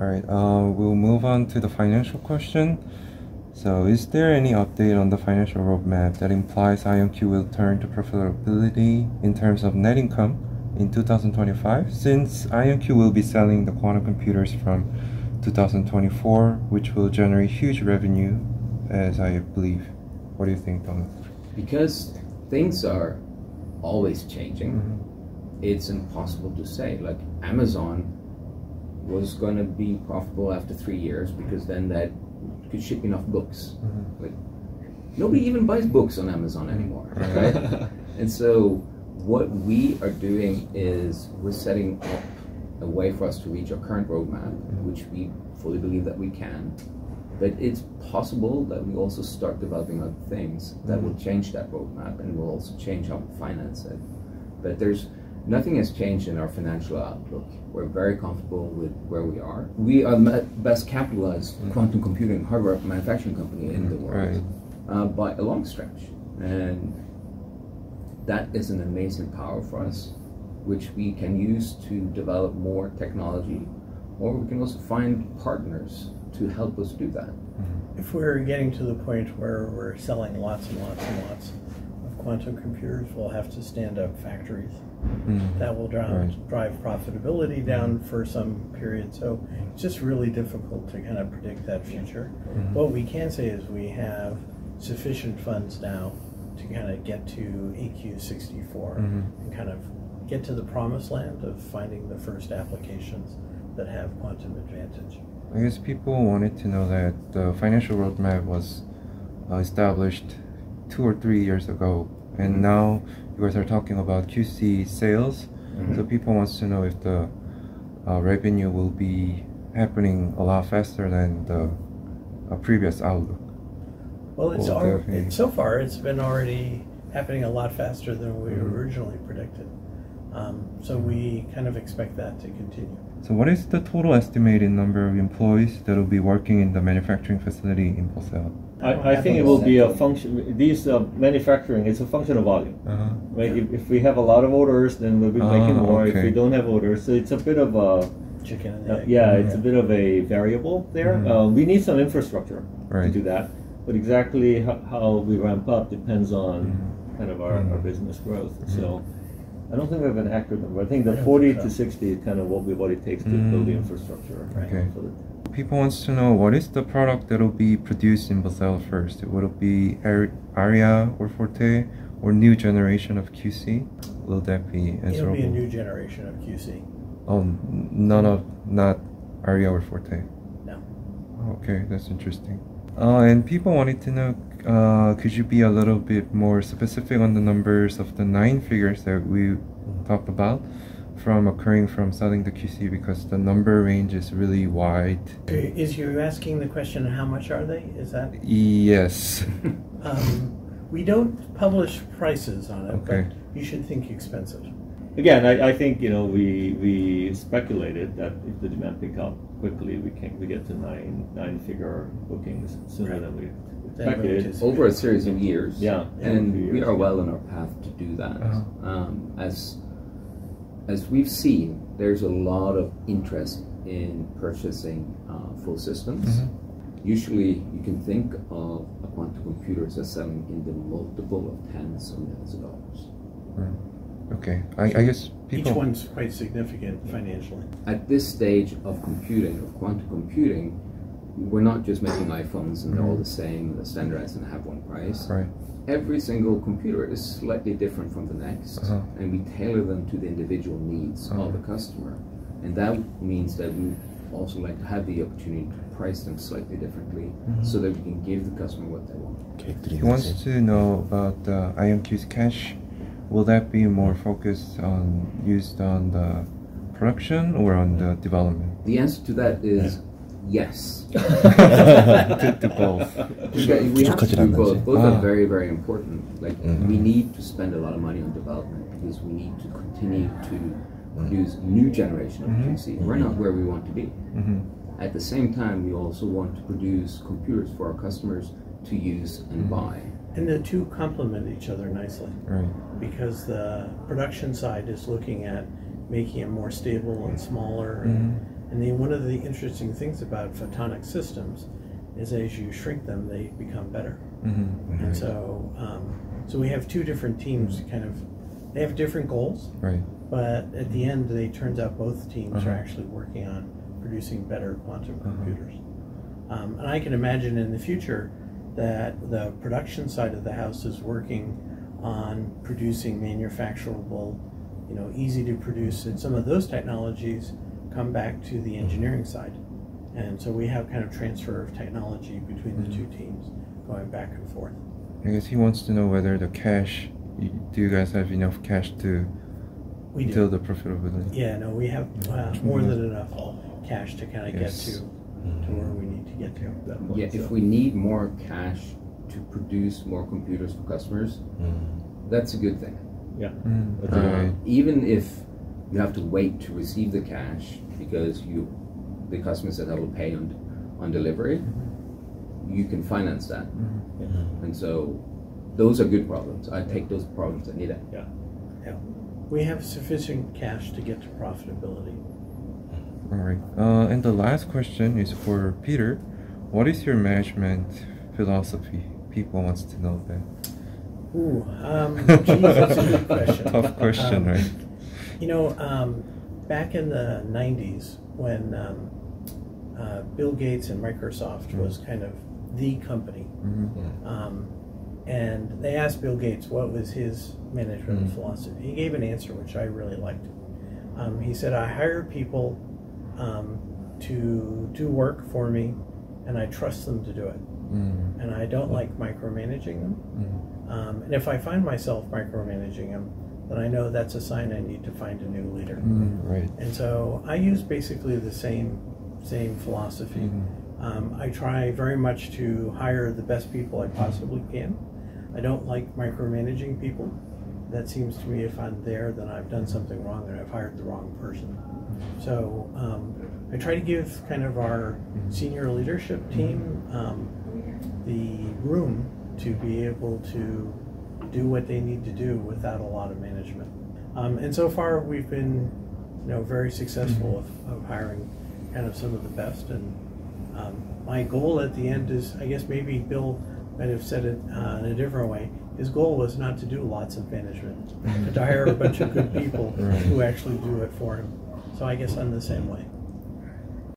Alright, we'll move on to the financial question. So, is there any update on the financial roadmap that implies IonQ will turn to profitability in terms of net income in 2025? Since IonQ will be selling the quantum computers from 2024, which will generate huge revenue, as I believe. What do you think, Thomas? Because things are always changing, it's impossible to say. Like, Amazon was going to be profitable after 3 years because then that could ship enough books. Like, nobody even buys books on Amazon anymore, right? And so what we are doing is we're setting up a way for us to reach our current roadmap, which we fully believe that we can, but it's possible that we also start developing other things that will change that roadmap and will also change how we finance it. But there's nothing has changed in our financial outlook. We're very comfortable with where we are. We are the best capitalized quantum computing hardware manufacturing company in the world, by a long stretch. And that is an amazing power for us, which we can use to develop more technology, or we can also find partners to help us do that. If we're getting to the point where we're selling lots and lots and lots of quantum computers, we'll have to stand up factories. That will drive profitability down for some period. So it's just really difficult to kind of predict that future. What we can say is we have sufficient funds now to kind of get to EQ64 and kind of get to the promised land of finding the first applications that have quantum advantage. I guess people wanted to know that the financial roadmap was established 2 or 3 years ago, and now you guys are talking about QC sales. So people want to know if the revenue will be happening a lot faster than the previous outlook. Well, it's so far it's been already happening a lot faster than we originally predicted. So we kind of expect that to continue. So what is the total estimated number of employees that will be working in the manufacturing facility in Bothell? I think it will be a function, these manufacturing is a function of volume. Right? If we have a lot of orders, then we'll be making more. If we don't have orders, so it's a bit of a chicken and egg. Yeah, it's a bit of a variable there. We need some infrastructure to do that, but exactly how we ramp up depends on kind of our business growth. So I don't think we have an accurate number. I think the 40 to 60 is kind of what it takes to build the infrastructure. People want to know, what is the product that will be produced in Bothell first? Will it be Aria or Forte or new generation of QC? Will that be answerable? It'll be a new generation of QC. Oh, not Aria or Forte? No. Okay, that's interesting. And people wanted to know, could you be a little bit more specific on the numbers of the 9 figures that we talked about from occurring from selling the QC, because the number range is really wide. Is you asking the question, how much are they? Is that? Yes. We don't publish prices on it, but you should think expensive. Again, I think, you know, we speculated that if the demand pick up quickly, we get to nine-figure bookings sooner than we expected. Over a series of years. Yeah. And we are well on our path to do that. As we've seen, there's a lot of interest in purchasing full systems. Usually, you can think of a quantum computer as selling in the multiple of tens of millions of dollars. Okay, I guess people... Each one's quite significant financially. At this stage of computing, of quantum computing, we're not just making iPhones and they're all the same, they're standardized and have one price. Every single computer is slightly different from the next, and we tailor them to the individual needs of the customer. And that means that we also like to have the opportunity to price them slightly differently, so that we can give the customer what they want. He wants to know about IonQ's cash. Will that be more focused on, used on the production or on the development? The answer to that is yes. To both. We have to do both. Both are very, very important. Like, we need to spend a lot of money on development because we need to continue to produce new generation of QC. We're not where we want to be. At the same time, we also want to produce computers for our customers to use and buy. And the two complement each other nicely, because the production side is looking at making it more stable and smaller, And then one of the interesting things about photonic systems is as you shrink them, they become better. Mm-hmm. And so, we have two different teams kind of, they have different goals, right? But at the end, it turns out both teams are actually working on producing better quantum computers. And I can imagine in the future that the production side of the house is working on producing manufacturable, you know, easy to produce, and some of those technologies come back to the engineering side. And so we have kind of transfer of technology between the two teams going back and forth. I guess he wants to know whether the cash, do you guys have enough cash to build the profitability? Yeah, no, we have more than enough cash to kind of get to where we need to get to. Yeah, if we need more cash to produce more computers for customers, that's a good thing. Yeah. Okay. Even if you have to wait to receive the cash because the customer said I will pay on delivery, you can finance that. And so those are good problems. I take those problems. I need it. Yeah. Yeah. We have sufficient cash to get to profitability. All right. And the last question is for Peter. What is your management philosophy? People wants to know that. Ooh, geez, that's a good question. Tough question, right? You know, back in the 90s, when Bill Gates and Microsoft was kind of the company, and they asked Bill Gates what was his management philosophy. He gave an answer which I really liked. He said, I hire people to do work for me, and I trust them to do it. And I don't like micromanaging them. And if I find myself micromanaging them, then I know that's a sign I need to find a new leader. Right. And so I use basically the same philosophy. I try very much to hire the best people I possibly can. I don't like micromanaging people. That seems to me if I'm there, then I've done something wrong and I've hired the wrong person. So I try to give kind of our senior leadership team the room to be able to do what they need to do without a lot of management. And so far we've been, you know, very successful of hiring kind of some of the best. And my goal at the end is, I guess maybe Bill might have said it in a different way. His goal was not to do lots of management, but to hire a bunch of good people who actually do it for him. So I guess I'm the same way.